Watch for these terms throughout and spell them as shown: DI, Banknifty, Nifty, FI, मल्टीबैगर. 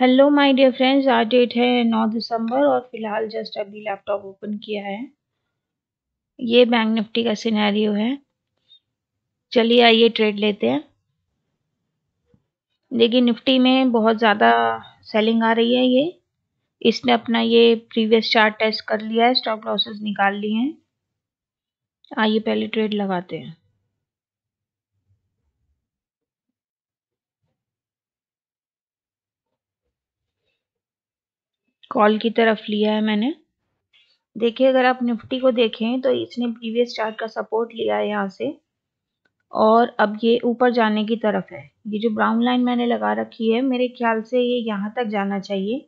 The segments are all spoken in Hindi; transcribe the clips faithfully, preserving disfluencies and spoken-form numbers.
हेलो माय डियर फ्रेंड्स, आज डेट है नौ दिसंबर और फिलहाल जस्ट अभी लैपटॉप ओपन किया है। ये बैंक निफ्टी का सिनेरियो है। चलिए आइए ट्रेड लेते हैं। देखिए निफ्टी में बहुत ज़्यादा सेलिंग आ रही है। ये इसने अपना ये प्रीवियस चार्ट टेस्ट कर लिया है, स्टॉप लॉसेस निकाल लिए हैं। आइए पहले ट्रेड लगाते हैं। कॉल की तरफ लिया है मैंने। देखिए अगर आप निफ्टी को देखें तो इसने प्रीवियस चार्ट का सपोर्ट लिया है यहाँ से, और अब ये ऊपर जाने की तरफ है। ये जो ब्राउन लाइन मैंने लगा रखी है, मेरे ख्याल से ये यहाँ तक जाना चाहिए।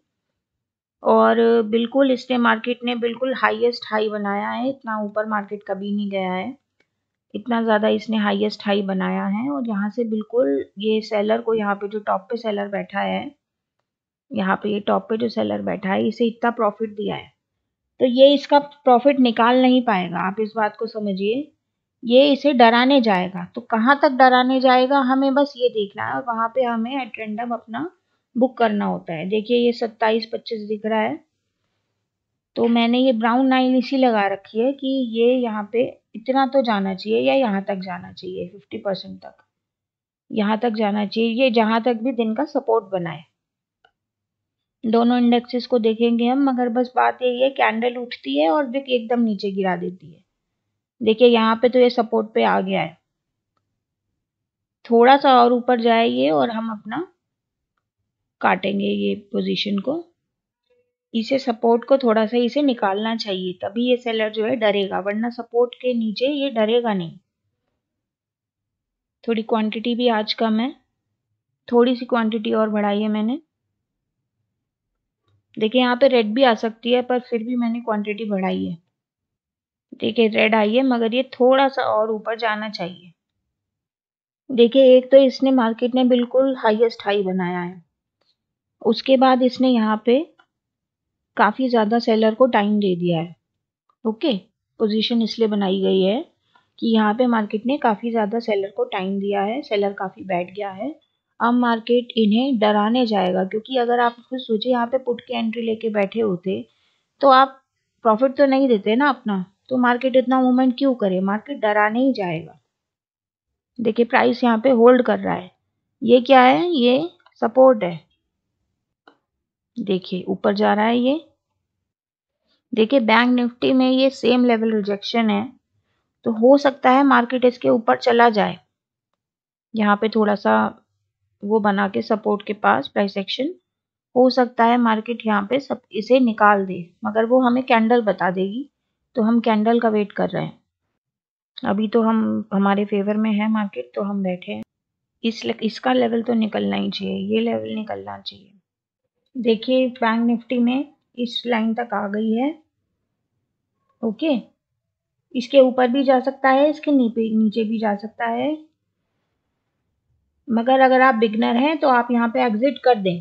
और बिल्कुल इसने मार्केट ने बिल्कुल हाईएस्ट हाई बनाया है। इतना ऊपर मार्केट कभी नहीं गया है, इतना ज़्यादा इसने हाईएस्ट हाई बनाया है। और यहाँ से बिल्कुल ये सेलर को, यहाँ पर जो टॉप पे सेलर बैठा है, यहाँ पे ये टॉप पे जो सेलर बैठा है, इसे इतना प्रॉफिट दिया है, तो ये इसका प्रॉफिट निकाल नहीं पाएगा। आप इस बात को समझिए, ये इसे डराने जाएगा। तो कहाँ तक डराने जाएगा हमें बस ये देखना है, और वहाँ पे हमें एट रैंडम अपना बुक करना होता है। देखिए ये सत्ताईस पच्चीस दिख रहा है, तो मैंने ये ब्राउन लाइन इसी लगा रखी है कि ये यहाँ पे इतना तो जाना चाहिए, या यहाँ तक जाना चाहिए, फिफ्टी परसेंट तक यहाँ तक जाना चाहिए। ये जहाँ तक भी दिन का सपोर्ट बनाए। दोनों इंडेक्सेस को देखेंगे हम, मगर बस बात यही है, कैंडल उठती है और विक एकदम नीचे गिरा देती है। देखिए यहाँ पे तो ये सपोर्ट पे आ गया है, थोड़ा सा और ऊपर जाए ये और हम अपना काटेंगे ये पोजीशन को। इसे सपोर्ट को थोड़ा सा इसे निकालना चाहिए, तभी ये सेलर जो है डरेगा, वरना सपोर्ट के नीचे ये डरेगा नहीं। थोड़ी क्वान्टिटी भी आज कम है, थोड़ी सी क्वान्टिटी और बढ़ाई है मैंने। देखिए यहाँ पे रेड भी आ सकती है, पर फिर भी मैंने क्वांटिटी बढ़ाई है। देखिए रेड आई है, मगर ये थोड़ा सा और ऊपर जाना चाहिए। देखिए एक तो इसने मार्केट ने बिल्कुल हाईएस्ट हाई बनाया है, उसके बाद इसने यहाँ पे काफ़ी ज़्यादा सेलर को टाइम दे दिया है। ओके, पोजीशन इसलिए बनाई गई है कि यहाँ पे मार्केट ने काफ़ी ज़्यादा सेलर को टाइम दिया है, सेलर काफ़ी बैठ गया है। अब मार्केट इन्हें डराने जाएगा, क्योंकि अगर आप खुद सोचिए यहाँ पे पुट के एंट्री लेके बैठे होते तो आप प्रॉफिट तो नहीं देते ना अपना, तो मार्केट इतना मूवमेंट क्यों करे। मार्केट डराने ही जाएगा। देखिए प्राइस यहाँ पे होल्ड कर रहा है। ये क्या है, ये सपोर्ट है। देखिए ऊपर जा रहा है ये। देखिए बैंक निफ्टी में ये सेम लेवल रिजेक्शन है, तो हो सकता है मार्केट इसके ऊपर चला जाए। यहाँ पे थोड़ा सा वो बना के सपोर्ट के पास प्राइस एक्शन, हो सकता है मार्केट यहाँ पे सब इसे निकाल दे, मगर वो हमें कैंडल बता देगी, तो हम कैंडल का वेट कर रहे हैं। अभी तो हम हमारे फेवर में है मार्केट, तो हम बैठे हैं। इस इसका लेवल तो निकलना ही चाहिए, ये लेवल निकलना चाहिए। देखिए बैंक निफ्टी में इस लाइन तक आ गई है। ओके, इसके ऊपर भी जा सकता है, इसके नीचे भी जा सकता है, मगर अगर आप बिगनर हैं तो आप यहाँ पे एग्जिट कर दें,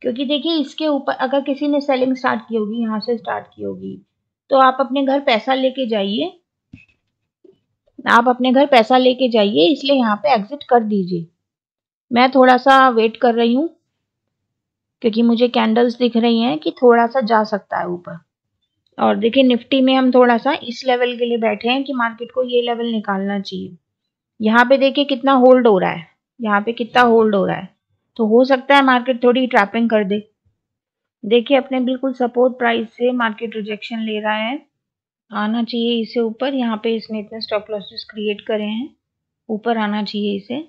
क्योंकि देखिए इसके ऊपर अगर किसी ने सेलिंग स्टार्ट की होगी, यहाँ से स्टार्ट की होगी, तो आप अपने घर पैसा लेके जाइए, आप अपने घर पैसा लेके जाइए, इसलिए यहाँ पे एग्जिट कर दीजिए। मैं थोड़ा सा वेट कर रही हूँ, क्योंकि मुझे कैंडल्स दिख रही हैं कि थोड़ा सा जा सकता है ऊपर। और देखिए निफ्टी में हम थोड़ा सा इस लेवल के लिए बैठे हैं कि मार्केट को ये लेवल निकालना चाहिए। यहाँ पे देखिए कितना होल्ड हो रहा है, यहाँ पे कितना होल्ड हो रहा है, तो हो सकता है मार्केट थोड़ी ट्रैपिंग कर दे। देखिए अपने बिल्कुल सपोर्ट प्राइस से मार्केट रिजेक्शन ले रहा है, आना चाहिए इसे ऊपर। यहाँ पे इसने इतने स्टॉप लॉसेस क्रिएट करे हैं, ऊपर आना चाहिए इसे।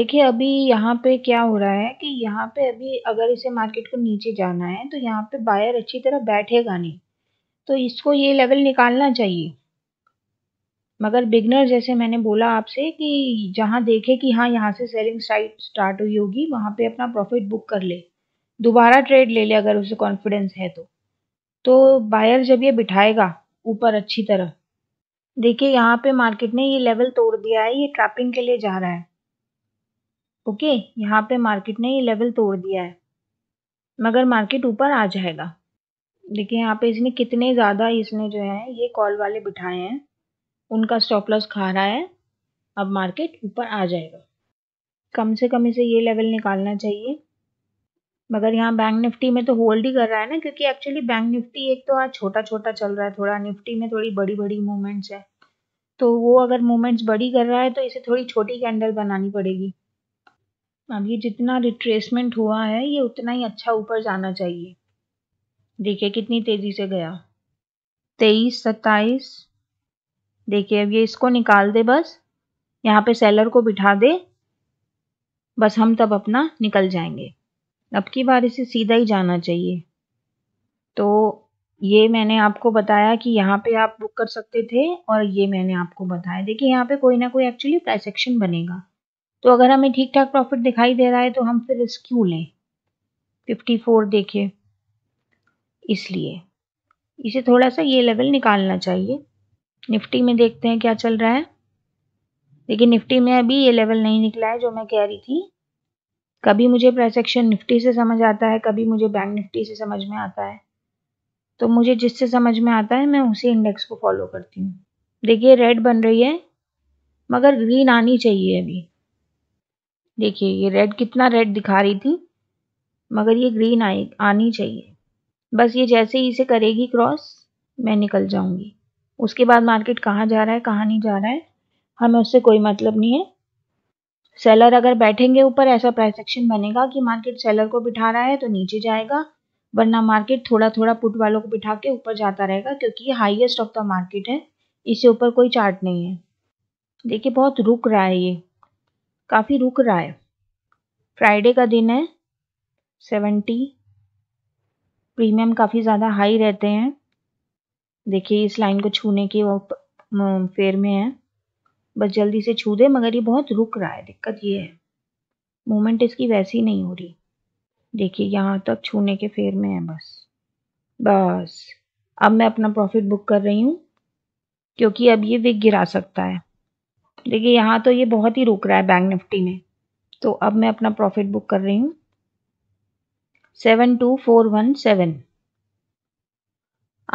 देखिए अभी यहाँ पे क्या हो रहा है कि यहाँ पे अभी अगर इसे मार्केट को नीचे जाना है तो यहाँ पे बायर अच्छी तरह बैठेगा नहीं, तो इसको ये लेवल निकालना चाहिए। मगर बिगनर, जैसे मैंने बोला आपसे, कि जहाँ देखे कि हाँ यहाँ से सेलिंग साइड स्टार्ट हुई होगी, वहाँ पे अपना प्रॉफिट बुक कर ले, दोबारा ट्रेड ले ले अगर उसे कॉन्फिडेंस है तो। तो बायर जब ये बिठाएगा ऊपर अच्छी तरह, देखिए यहाँ पे मार्केट ने ये लेवल तोड़ दिया है, ये ट्रैपिंग के लिए जा रहा है। ओके, यहाँ पे मार्केट ने ये लेवल तोड़ दिया है, मगर मार्केट ऊपर आ जाएगा। देखिए यहाँ पे इसने कितने ज़्यादा इसने जो है ये कॉल वाले बिठाए हैं, उनका स्टॉप लॉस खा रहा है। अब मार्केट ऊपर आ जाएगा, कम से कम इसे ये लेवल निकालना चाहिए। मगर यहाँ बैंक निफ्टी में तो होल्ड ही कर रहा है ना, क्योंकि एक्चुअली बैंक निफ्टी एक तो आज छोटा छोटा चल रहा है थोड़ा, निफ्टी में थोड़ी बड़ी बड़ी मूवमेंट्स है, तो वो अगर मूवमेंट्स बड़ी कर रहा है तो इसे थोड़ी छोटी कैंडल बनानी पड़ेगी। अब ये जितना रिट्रेसमेंट हुआ है ये उतना ही अच्छा ऊपर जाना चाहिए। देखिए कितनी तेज़ी से गया, तेईस सत्ताईस। देखिए अब ये इसको निकाल दे, बस यहाँ पे सेलर को बिठा दे, बस हम तब अपना निकल जाएंगे। अब की बार इसे सीधा ही जाना चाहिए। तो ये मैंने आपको बताया कि यहाँ पे आप बुक कर सकते थे और ये मैंने आपको बताया। देखिए यहाँ पे कोई ना कोई एक्चुअली प्राइस एक्शन बनेगा, तो अगर हमें ठीक ठाक प्रॉफिट दिखाई दे रहा है तो हम फिर रिस्क क्यों लें। चौवन देखिए, इसलिए इसे थोड़ा सा ये लेवल निकालना चाहिए। निफ्टी में देखते हैं क्या चल रहा है। देखिए निफ्टी में अभी ये लेवल नहीं निकला है जो मैं कह रही थी। कभी मुझे प्राइस एक्शन निफ्टी से समझ आता है, कभी मुझे बैंक निफ्टी से समझ में आता है, तो मुझे जिससे समझ में आता है मैं उसी इंडेक्स को फॉलो करती हूँ। देखिए रेड बन रही है मगर ग्रीन आनी चाहिए अभी। देखिए ये रेड कितना रेड दिखा रही थी मगर ये ग्रीन आई आनी चाहिए। बस ये जैसे ही इसे करेगी क्रॉस मैं निकल जाऊँगी। उसके बाद मार्केट कहाँ जा रहा है कहाँ नहीं जा रहा है हमें उससे कोई मतलब नहीं है। सेलर अगर बैठेंगे ऊपर, ऐसा प्राइस एक्शन बनेगा कि मार्केट सेलर को बिठा रहा है तो नीचे जाएगा, वरना मार्केट थोड़ा थोड़ा पुट वालों को बिठा के ऊपर जाता रहेगा, क्योंकि ये हाईएस्ट ऑफ द मार्केट है, इससे ऊपर कोई चार्ट नहीं है। देखिए बहुत रुक रहा है, ये काफ़ी रुक रहा है। फ्राइडे का दिन है, सेवेंटी प्रीमियम काफ़ी ज़्यादा हाई रहते हैं। देखिए इस लाइन को छूने की वो फेर में है, बस जल्दी से छू दे, मगर ये बहुत रुक रहा है। दिक्कत ये है मूवमेंट इसकी वैसी नहीं हो रही। देखिए यहाँ तक छूने के फेर में है, बस बस अब मैं अपना प्रॉफिट बुक कर रही हूँ, क्योंकि अब ये विग गिरा सकता है। देखिए यहाँ तो ये बहुत ही रुक रहा है बैंक निफ्टी में, तो अब मैं अपना प्रॉफिट बुक कर रही हूँ seven two four one seven.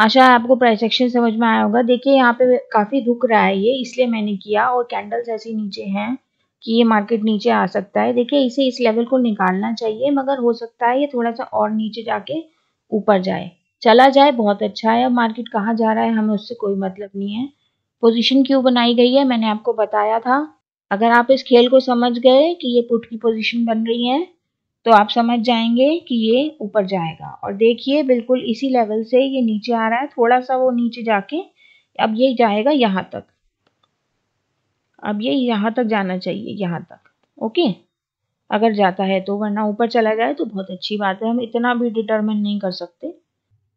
आशा है आपको प्राइस एक्शन समझ में आया होगा। देखिए यहाँ पे काफ़ी रुक रहा है ये, इसलिए मैंने किया, और कैंडल्स ऐसी नीचे हैं कि ये मार्केट नीचे आ सकता है। देखिए इसे इस लेवल को निकालना चाहिए, मगर हो सकता है ये थोड़ा सा और नीचे जाके ऊपर जाए, चला जाए, बहुत अच्छा है। अब मार्केट कहाँ जा रहा है हमें उससे कोई मतलब नहीं है। पोजीशन क्यों बनाई गई है मैंने आपको बताया था। अगर आप इस खेल को समझ गए कि ये पुट की पोजीशन बन रही है तो आप समझ जाएंगे कि ये ऊपर जाएगा। और देखिए बिल्कुल इसी लेवल से ये नीचे आ रहा है, थोड़ा सा वो नीचे जाके अब ये जाएगा यहाँ तक, अब ये यहाँ तक जाना चाहिए, यहाँ तक। ओके, अगर जाता है तो, वरना ऊपर चला जाए तो बहुत अच्छी बात है, हम इतना भी डिटरमिन नहीं कर सकते।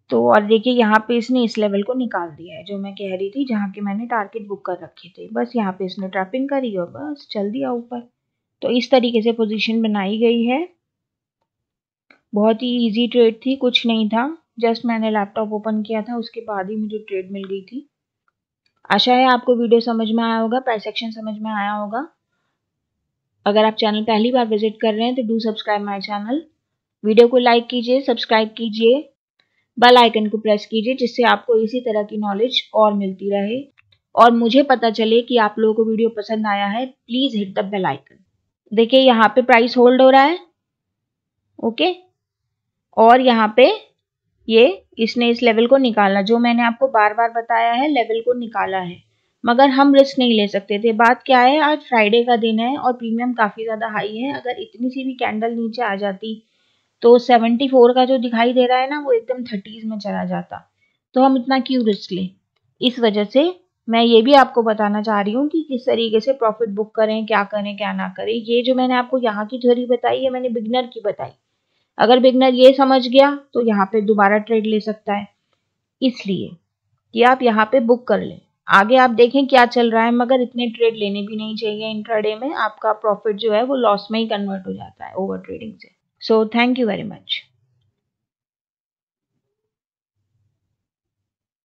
तो और देखिए यहाँ पे इसने इस लेवल को निकाल दिया है जो मैं कह रही थी, जहाँ के मैंने टारगेट बुक कर रखे थे। बस यहाँ पे इसने ट्रैपिंग करी और बस चल दिया ऊपर। तो इस तरीके से पोजिशन बनाई गई है। बहुत ही ईजी ट्रेड थी, कुछ नहीं था, जस्ट मैंने लैपटॉप ओपन किया था उसके बाद ही मुझे ट्रेड मिल गई थी। आशा है आपको वीडियो समझ में आया होगा, प्राइस एक्शन समझ में आया होगा। अगर आप चैनल पहली बार विजिट कर रहे हैं तो do subscribe my channel. Video को लाइक कीजिए, सब्सक्राइब कीजिए, बेल आइकन को प्रेस कीजिए, जिससे आपको इसी तरह की नॉलेज और मिलती रहे और मुझे पता चले कि आप लोगों को वीडियो पसंद आया है। Please hit the bell icon. देखिए यहाँ पे प्राइस होल्ड हो रहा है, ओके, और यहाँ पे ये इसने इस लेवल को निकाला जो मैंने आपको बार बार बताया है, लेवल को निकाला है, मगर हम रिस्क नहीं ले सकते थे। बात क्या है, आज फ्राइडे का दिन है और प्रीमियम काफ़ी ज़्यादा हाई है। अगर इतनी सी भी कैंडल नीचे आ जाती तो चौहत्तर का जो दिखाई दे रहा है ना वो एकदम थर्टीज़ में चला जाता, तो हम इतना क्यों रिस्क लें। इस वजह से मैं ये भी आपको बताना चाह रही हूँ कि किस तरीके से प्रॉफिट बुक करें, क्या करें क्या ना करें। ये जो मैंने आपको यहाँ की थ्योरी बताई है मैंने बिगनर की बताई। अगर बिगनर ये समझ गया तो यहाँ पे दोबारा ट्रेड ले सकता है, इसलिए कि आप यहाँ पे बुक कर लें, आगे आप देखें क्या चल रहा है। मगर इतने ट्रेड लेने भी नहीं चाहिए, इंट्राडे में आपका प्रॉफिट जो है वो लॉस में ही कन्वर्ट हो जाता है ओवर ट्रेडिंग से। So thank you very much.